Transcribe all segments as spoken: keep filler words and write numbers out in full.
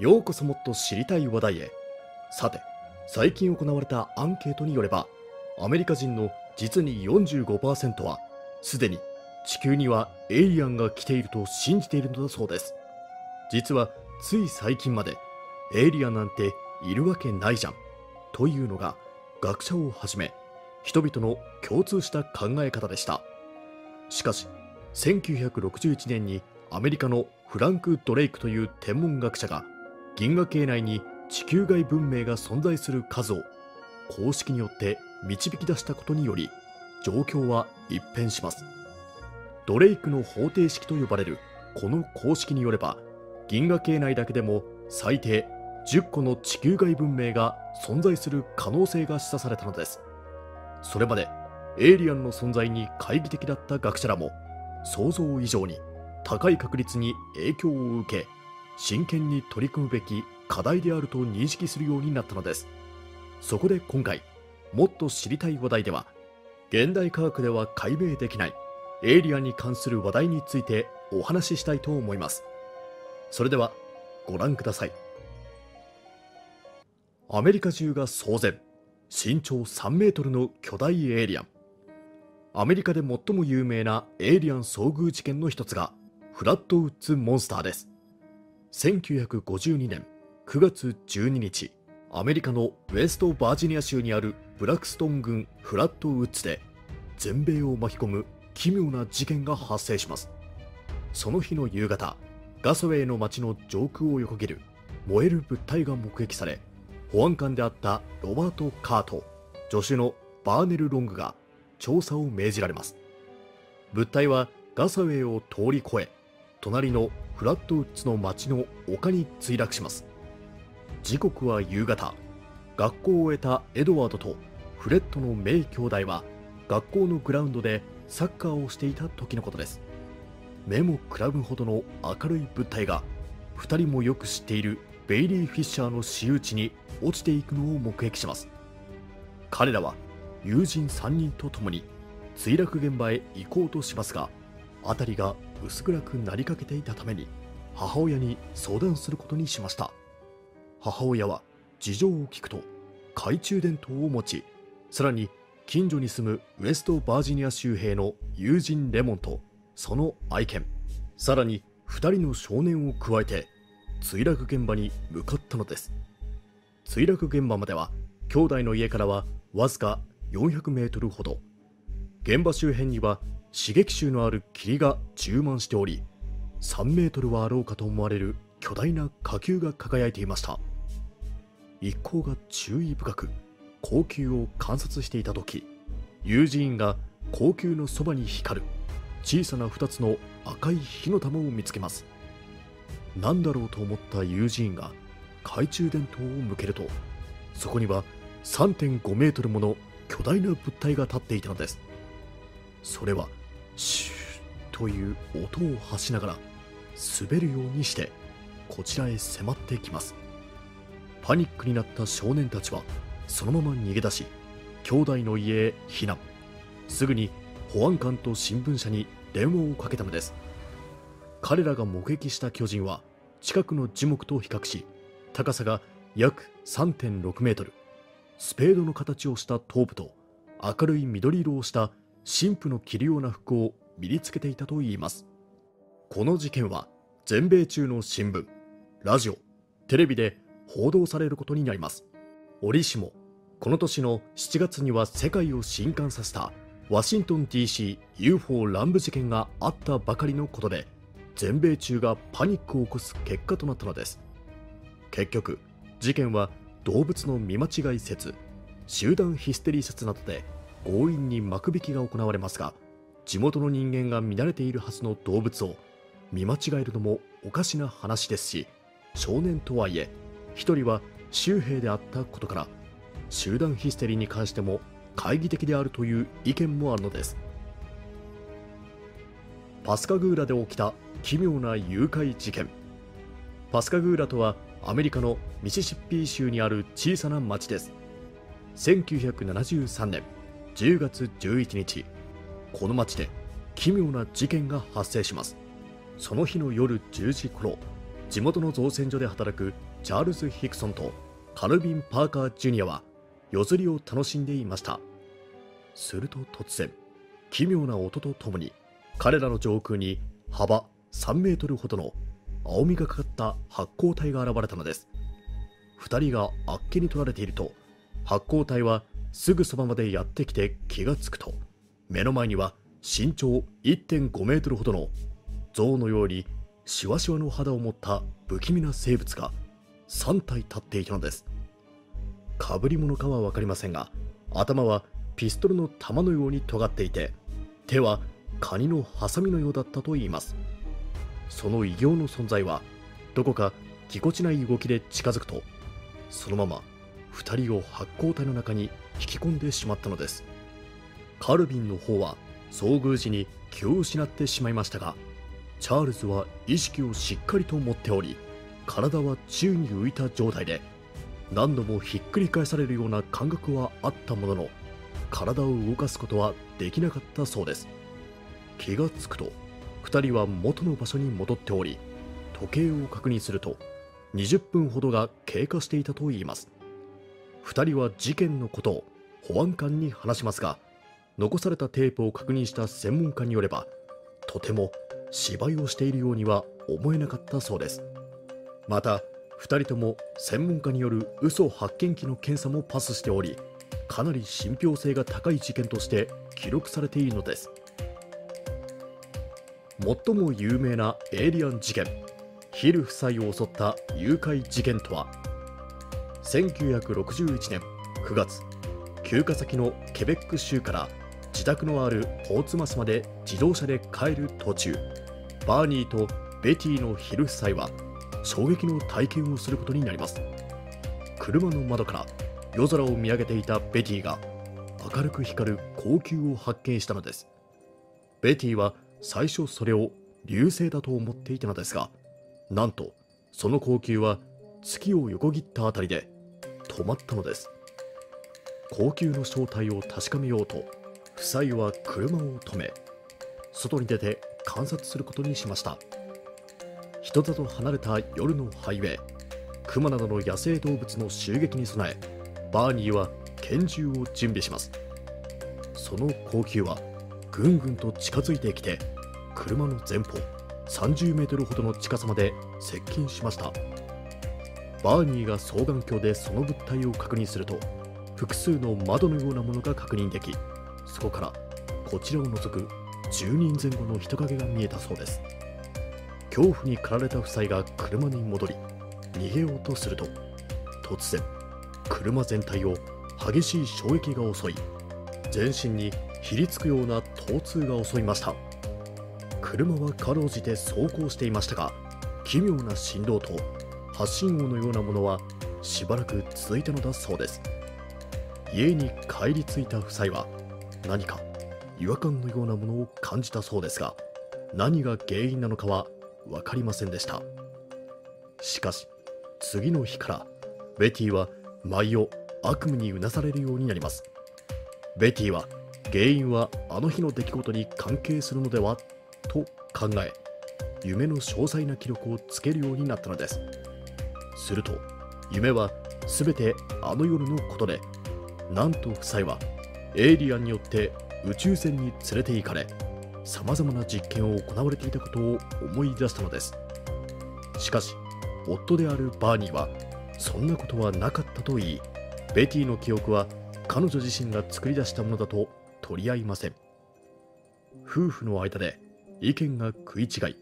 ようこそもっと知りたい話題へ。さて、最近行われたアンケートによれば、アメリカ人の実に よんじゅうごパーセント はすでに地球にはエイリアンが来ていると信じているのだそうです。実はつい最近までエイリアンなんているわけないじゃんというのが学者をはじめ人々の共通した考え方でした。しかしせんきゅうひゃくろくじゅういちねんにアメリカのフランク・ドレイクという天文学者が銀河系内に地球外文明が存在する数を公式によって導き出したことにより状況は一変します。ドレイクの方程式と呼ばれるこの公式によれば、銀河系内だけでも最低じゅっこの地球外文明が存在する可能性が示唆されたのです。それまでエイリアンの存在に懐疑的だった学者らも想像以上に高い確率に影響を受け、真剣に取り組むべき課題であると認識するようになったのです。そこで今回もっと知りたい話題では、現代科学では解明できないエイリアンに関する話題についてお話ししたいと思います。それではご覧ください。アメリカ中が騒然、身長さんメートルの巨大エイリアン。アメリカで最も有名なエイリアン遭遇事件の一つがフラットウッズモンスターです。せんきゅうひゃくごじゅうにねんくがつじゅうににち、アメリカのウェストバージニア州にあるブラクストン郡フラットウッズで全米を巻き込む奇妙な事件が発生します。その日の夕方、ガスウェイの町の上空を横切る燃える物体が目撃され、保安官であったロバート・カーと助手のバーネル・ロングが調査を命じられます。物体はガスウェイを通り越え、隣のフラットウッズの町の丘に墜落します。時刻は夕方、学校を終えたエドワードとフレッドのメイ兄弟は学校のグラウンドでサッカーをしていた時のことです。目もくらむほどの明るい物体がふたりもよく知っているベイリー・フィッシャーの私有地に落ちていくのを目撃します。彼らは友人さんにんと共に墜落現場へ行こうとしますが、辺りが薄暗くなりかけていたために母親に相談することにしました。母親は事情を聞くと、懐中電灯を持ち、さらに近所に住むウェストバージニア州兵の友人レモンとその愛犬、さらにふたりの少年を加えて墜落現場に向かったのです。墜落現場までは兄弟の家からはわずかよんひゃくメートルほど、現場周辺には刺激臭のある霧が充満しており、さんメートルはあろうかと思われる巨大な火球が輝いていました。一行が注意深く光球を観察していた時、友人が光球のそばに光る小さなふたつの赤い火の玉を見つけます。何だろうと思った友人が懐中電灯を向けると、そこには さんてんごメートルもの巨大な物体が立っていたのです。それはシューという音を発しながら滑るようにしてこちらへ迫ってきます。パニックになった少年たちはそのまま逃げ出し、兄弟の家へ避難。すぐに保安官と新聞社に電話をかけたのです。彼らが目撃した巨人は近くの樹木と比較し、高さが約 さんてんろくメートル、スペードの形をした頭部と明るい緑色をした神父の着るような服を身につけていたといいます。この事件は全米中の新聞、ラジオ、テレビで報道されることになります。折しもこの年のしちがつには世界を震撼させたワシントン ディーシーユーフォー 乱舞事件があったばかりのことで、全米中がパニックを起こす結果となったのです。結局事件は動物の見間違い説、集団ヒステリー説などで強引に幕引きが行われますが、地元の人間が見慣れているはずの動物を見間違えるのもおかしな話ですし、少年とはいえひとりは州兵であったことから集団ヒステリーに関しても懐疑的であるという意見もあるのです。パスカグーラで起きた奇妙な誘拐事件。パスカグーラとはアメリカのミシシッピー州にある小さな町です。せんきゅうひゃくななじゅうさんねんじゅうがつじゅういちにち、この町で奇妙な事件が発生します。その日の夜じゅうじ頃、地元の造船所で働くチャールズ・ヒクソンとカルビン・パーカー・ジュニアは夜釣りを楽しんでいました。すると突然、奇妙な音とともに彼らの上空に幅さんメートルほどの青みがかかった発光体が現れたのです。ふたりがあっけに取られていると、発光体はすぐそばまでやってきて気がつくと、目の前には身長 いってんごメートルほどの象のようにシワシワの肌を持った不気味な生物がさんたい立っていたのです。かぶり物かは分かりませんが、頭はピストルの弾のように尖っていて、手はカニのハサミのようだったといいます。その異形の存在はどこかぎこちない動きで近づくと、そのままふたりを発光体の中に引き込んでしまったのです。カルビンの方は遭遇時に気を失ってしまいましたが、チャールズは意識をしっかりと持っており、体は宙に浮いた状態で何度もひっくり返されるような感覚はあったものの、体を動かすことはできなかったそうです。気がつくとふたりは元の場所に戻っており、時計を確認するとにじゅっぷんほどが経過していたといいます。ふたりは事件のことを保安官に話しますが、残されたテープを確認した専門家によれば、とても芝居をしているようには思えなかったそうです。またふたりとも専門家による嘘発見器の検査もパスしており、かなり信憑性が高い事件として記録されているのです。最も有名なエイリアン事件、ヒル夫妻を襲った誘拐事件とは、せんきゅうひゃくろくじゅういちねんくがつ、休暇先のケベック州から自宅のあるポーツマスまで自動車で帰る途中、バーニーとベティのヒル夫妻は衝撃の体験をすることになります。車の窓から夜空を見上げていたベティが明るく光る光球を発見したのです。ベティは最初それを流星だと思っていたのですが、なんとその光球は月を横切ったあたりで止まったのです。光球の正体を確かめようと夫妻は車を止め、外に出て観察することにしました。人里離れた夜のハイウェイ、クマなどの野生動物の襲撃に備え、バーニーは拳銃を準備します。その光球はぐんぐんと近づいてきて、車の前方さんじゅうメートルほどの近さまで接近しました。バーニーが双眼鏡でその物体を確認すると、複数の窓のようなものが確認でき、そこからこちらを覗くじゅうにんぜん後の人影が見えたそうです。恐怖に駆られた夫妻が車に戻り逃げようとすると、突然車全体を激しい衝撃が襲い、全身にひりつくような疼痛が襲いました。車はかろうじて走行していましたが、奇妙な振動と発信音のようなものはしばらく続いたのだそうです。家に帰り着いた夫妻は何か違和感のようなものを感じたそうですが、何が原因なのかは分かりませんでした。しかし次の日からベティは毎夜悪夢にうなされるようになります。ベティは原因はあの日の出来事に関係するのではと考え、夢の詳細な記録をつけるようになったのです。すると夢は全てあの夜のことで、なんと夫妻はエイリアンによって宇宙船に連れて行かれ、さまざまな実験を行われていたことを思い出したのです。しかし夫であるバーニーはそんなことはなかったと言い、ベティの記憶は彼女自身が作り出したものだと取り合いません。夫婦の間で意見が食い違い、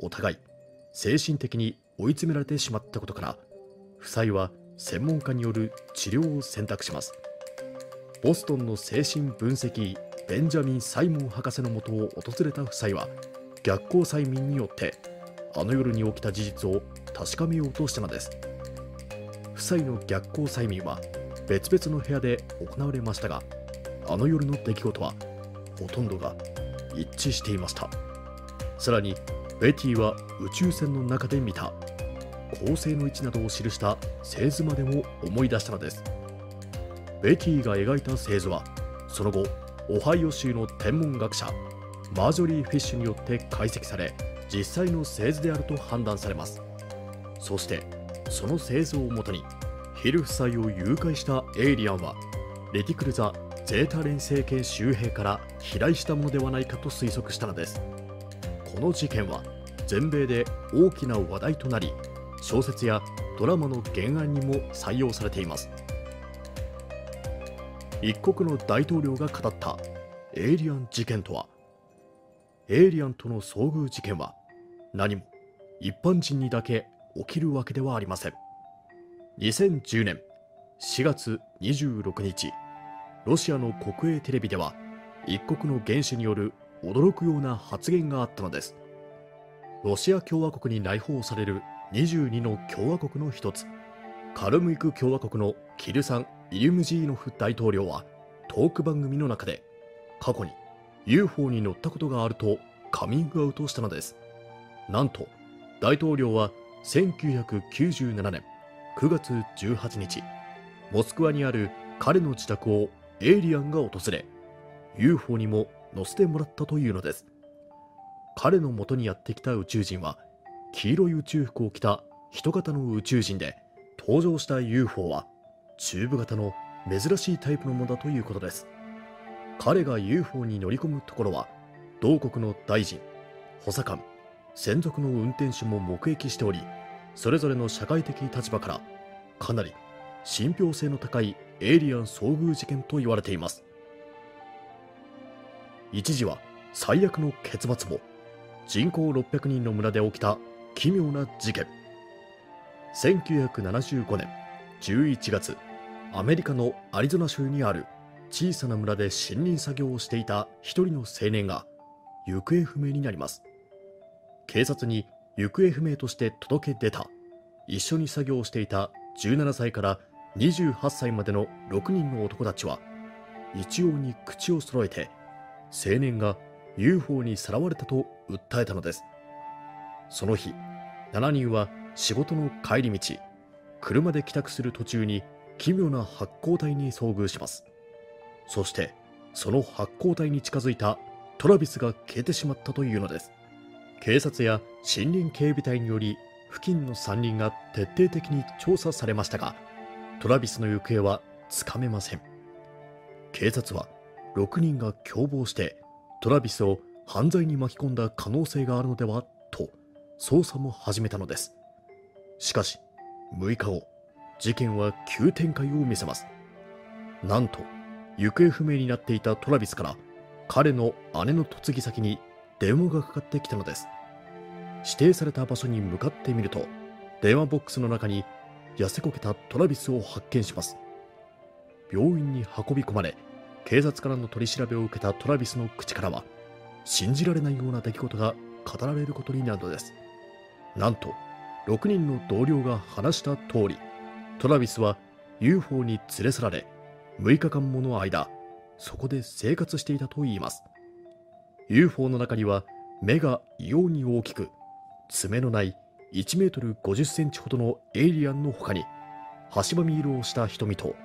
お互い精神的に追い詰められてしまったことから、夫妻は専門家による治療を選択します。ボストンの精神分析医ベンジャミン・サイモン博士のもとを訪れた夫妻は、逆行催眠によってあの夜に起きた事実を確かめようとしたのです。夫妻の逆行催眠は別々の部屋で行われましたが、あの夜の出来事はほとんどが一致していました。さらにベティは宇宙船の中で見た恒星の位置などを記した製図までも思い出したのです。ベティが描いた製図はその後オハイオ州の天文学者マージョリー・フィッシュによって解析され、実際の製図であると判断されます。そしてその製造をもとにヒル夫妻を誘拐したエイリアンはレティクル・ザ・ゼータ連政権周辺から飛来したものではないかと推測したのです。この事件は全米で大きな話題となり、小説やドラマの原案にも採用されています。一国の大統領が語ったエイリアン事件とは。エイリアンとの遭遇事件は何も一般人にだけ起きるわけではありません。にせんじゅうねんしがつにじゅうろくにち、ロシアの国営テレビでは一国の元首による驚くような発言があったのです。ロシア共和国に内包されるにじゅうにの共和国の一つ、カルムイク共和国のキルサン・イリュムジーノフ大統領はトーク番組の中で過去に ユーフォー に乗ったことがあるとカミングアウトしたのです。なんと大統領はせんきゅうひゃくきゅうじゅうななねんくがつじゅうはちにち、モスクワにある彼の自宅をエイリアンが訪れ、 ユーフォー にも乗せてもらったというのです。彼の元にやってきた宇宙人は黄色い宇宙服を着た人型の宇宙人で、登場した ユーフォー はチューブ型の珍しいタイプのものだということです。彼が ユーフォー に乗り込むところは同国の大臣、補佐官、専属の運転手も目撃しており、それぞれの社会的立場からかなり信憑性の高いエイリアン遭遇事件と言われています。一時は最悪の結末も。人口ろっぴゃくにんの村で起きた奇妙な事件。せんきゅうひゃくななじゅうごねんじゅういちがつ、アメリカのアリゾナ州にある小さな村で森林作業をしていた一人の青年が行方不明になります。警察に行方不明として届け出た。一緒に作業をしていたじゅうななさいからにじゅうはっさいまでのろくにんの男たちは一様に口を揃えて、青年が ユーフォー にさらわれたと訴えたのです。その日、しちにんは仕事の帰り道、車で帰宅する途中に奇妙な発光体に遭遇します。そしてその発光体に近づいたトラビスが消えてしまったというのです。警察や森林警備隊により付近の山林が徹底的に調査されましたが、トラビスの行方はつかめません。警察はろくにんが共謀してトラビスを犯罪に巻き込んだ可能性があるのではと捜査も始めたのです。しかしむいかご、事件は急展開を見せます。なんと行方不明になっていたトラビスから彼の姉の嫁ぎ先に電話がかかってきたのです。指定された場所に向かってみると、電話ボックスの中に痩せこけたトラビスを発見します。病院に運び込まれ、警察からの取り調べを受けたトラビスの口からは信じられないような出来事が語られることになるのです。なんとろくにんの同僚が話した通り、トラビスは ユーフォー に連れ去られ、むいかかんもの間そこで生活していたといいます。 ユーフォー の中には目が異様に大きく、爪のないいちメートルごじゅっセンチほどのエイリアンの他に、端ばみ色をした瞳と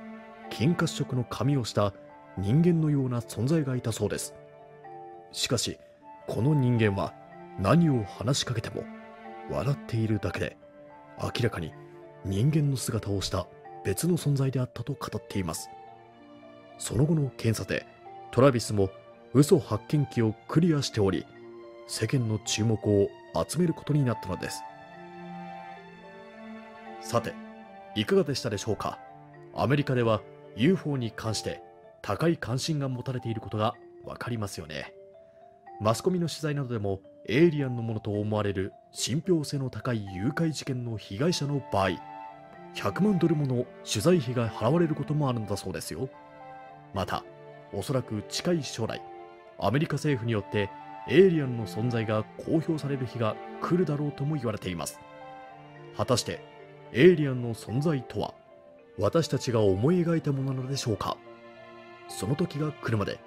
金褐色の髪をした人間のような存在がいたそうです。しかしこの人間は何を話しかけても笑っているだけで、明らかに人間の姿をした別の存在であったと語っています。その後の検査でトラビスも嘘発見器をクリアしており、世間の注目を集めることになったのです。さて、いかがでしたでしょうか。アメリカでは ユーフォー に関して高い関心が持たれていることが分かりますよね。マスコミの取材などでも、エイリアンのものと思われる信憑性の高い誘拐事件の被害者の場合、ひゃくまんドルもの取材費が払われることもあるんだそうですよ。また、おそらく近い将来、アメリカ政府によってエイリアンの存在が公表される日が来るだろうとも言われています。果たしてエイリアンの存在とは、私たちが思い描いたものなのでしょうか。その時が来るまで、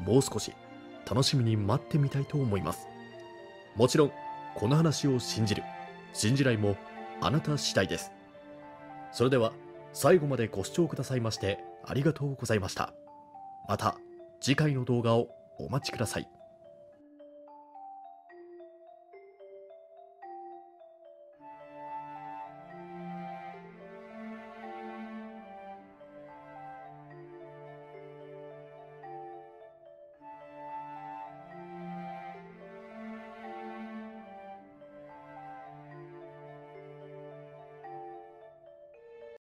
もう少し楽しみに待ってみたいと思います。もちろんこの話を信じる信じないもあなた次第です。それでは最後までご視聴くださいましてありがとうございました。また次回の動画をお待ちください。